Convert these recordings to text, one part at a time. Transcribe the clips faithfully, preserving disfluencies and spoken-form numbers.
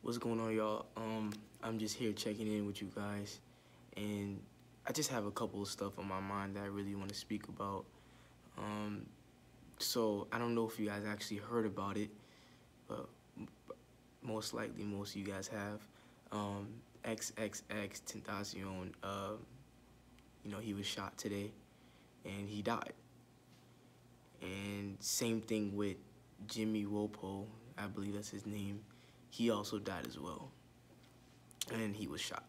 What's going on, y'all? Um, I'm just here checking in with you guys, and I just have a couple of stuff on my mind that I really want to speak about. Um, so I don't know if you guys actually heard about it, but most likely most of you guys have. Um, XXXTentacion, uh, you know, he was shot today, and he died. And same thing with Jimmy Wopo, I believe that's his name. He also died as well, and he was shot.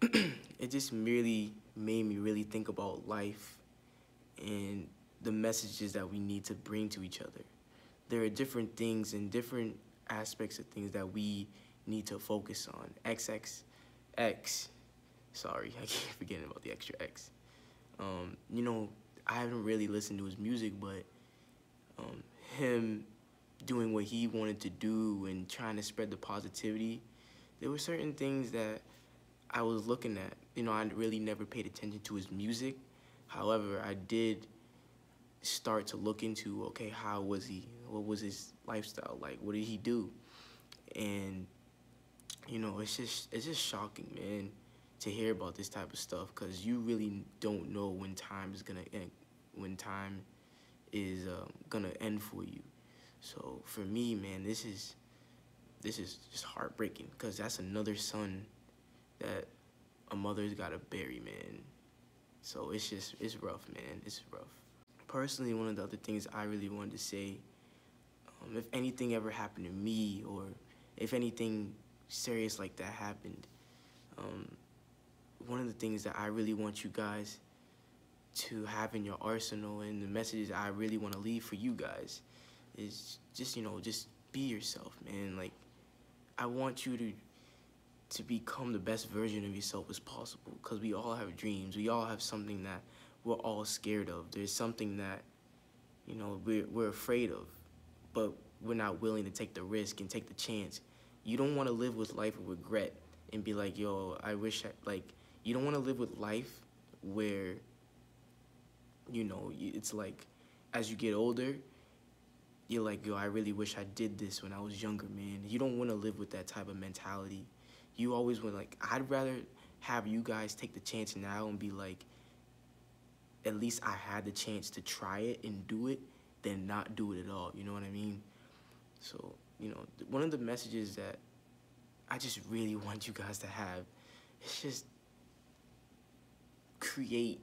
It just merely made me really think about life and the messages that we need to bring to each other. There are different things and different aspects of things that we need to focus on. X X X, sorry, I keep forgetting about the extra X. Um, you know, I haven't really listened to his music, but um, him doing what he wanted to do and trying to spread the positivity, there were certain things that I was looking at. You know, I really never paid attention to his music. However, I did start to look into, okay, how was he? What was his lifestyle like? What did he do? And, you know, it's just, it's just shocking, man, to hear about this type of stuff, because you really don't know when time is going to end, when time is um, going to end for you. So for me, man, this is this is just heartbreaking, because that's another son that a mother's gotta bury, man. So it's just, it's rough, man, it's rough. Personally, one of the other things I really wanted to say, um, if anything ever happened to me, or if anything serious like that happened, um, one of the things that I really want you guys to have in your arsenal, and the messages I really want to leave for you guys, is just, you know, just be yourself, man. Like, I want you to to become the best version of yourself as possible, because we all have dreams. We all have something that we're all scared of. There's something that, you know, we're, we're afraid of, but we're not willing to take the risk and take the chance. You don't want to live with life with regret and be like, yo, I wish I, like, you don't want to live with life where, you know, it's like, as you get older, you're like, yo, I really wish I did this when I was younger, man. You don't want to live with that type of mentality. You always want, like, I'd rather have you guys take the chance now and be like, at least I had the chance to try it and do it, than not do it at all. You know what I mean? So, you know, one of the messages that I just really want you guys to have is just create.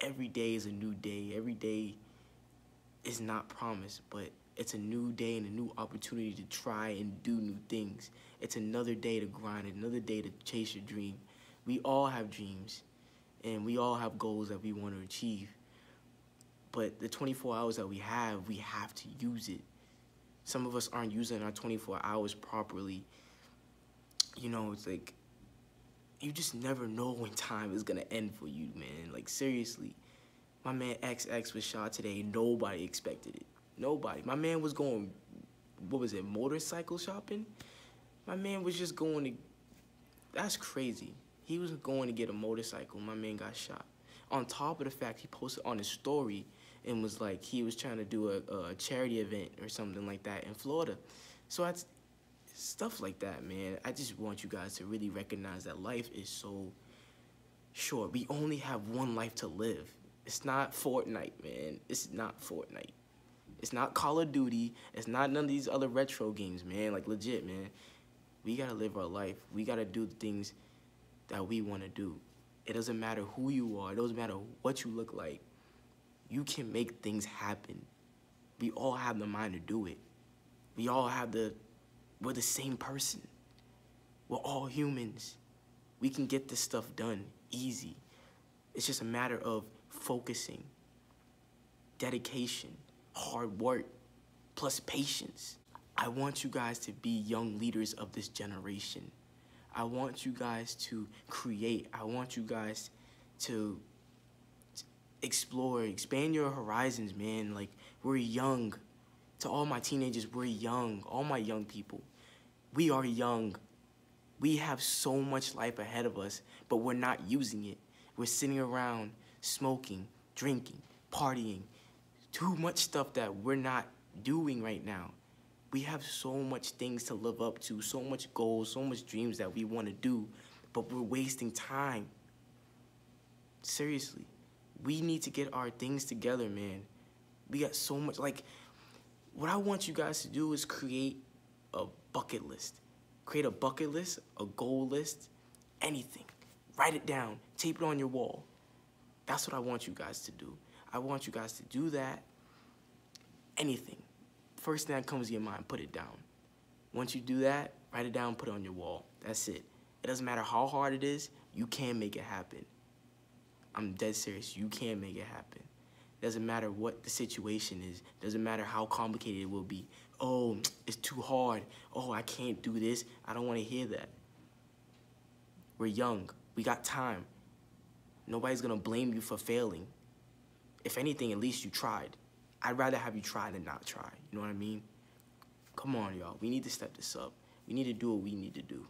Every day is a new day. Every day is not promised, but it's a new day and a new opportunity to try and do new things. It's another day to grind, another day to chase your dream. We all have dreams, and we all have goals that we want to achieve. But the twenty-four hours that we have, we have to use it. Some of us aren't using our twenty-four hours properly. You know, it's like, you just never know when time is going to end for you, man. Like, seriously. My man X X was shot today. Nobody expected it. Nobody. My man was going, what was it, motorcycle shopping? My man was just going to, that's crazy. He was going to get a motorcycle. My man got shot. On top of the fact, he posted on his story and was like, he was trying to do a, a charity event or something like that in Florida. So that's stuff like that, man. I just want you guys to really recognize that life is so short. We only have one life to live. It's not Fortnite, man. It's not Fortnite. It's not Call of Duty. It's not none of these other retro games, man. Like, legit, man. We gotta live our life. We gotta do the things that we wanna do. It doesn't matter who you are. It doesn't matter what you look like. You can make things happen. We all have the mind to do it. We all have the, we're the same person. We're all humans. We can get this stuff done easy. It's just a matter of focusing, dedication, hard work, plus patience. I want you guys to be young leaders of this generation. I want you guys to create. I want you guys to explore, expand your horizons, man. Like, we're young. To all my teenagers, we're young. All my young people, we are young. We have so much life ahead of us, but we're not using it. We're sitting around smoking, drinking, partying, too much stuff that we're not doing right now. we have so much things to live up to, so much goals, so much dreams that we want to do, but we're wasting time. Seriously, we need to get our things together, man. We got so much, like, what I want you guys to do is create a bucket list. Create a bucket list, a goal list, anything. Write it down, tape it on your wall. That's what I want you guys to do. I want you guys to do that, anything. First thing that comes to your mind, put it down. Once you do that, write it down, put it on your wall. That's it. It doesn't matter how hard it is, you can make it happen. I'm dead serious, you can make it happen. Doesn't matter what the situation is. Doesn't matter how complicated it will be. Oh, it's too hard. Oh, I can't do this. I don't want to hear that. We're young. We got time. Nobody's going to blame you for failing. If anything, at least you tried. I'd rather have you try than not try. You know what I mean? Come on, y'all. We need to step this up. We need to do what we need to do.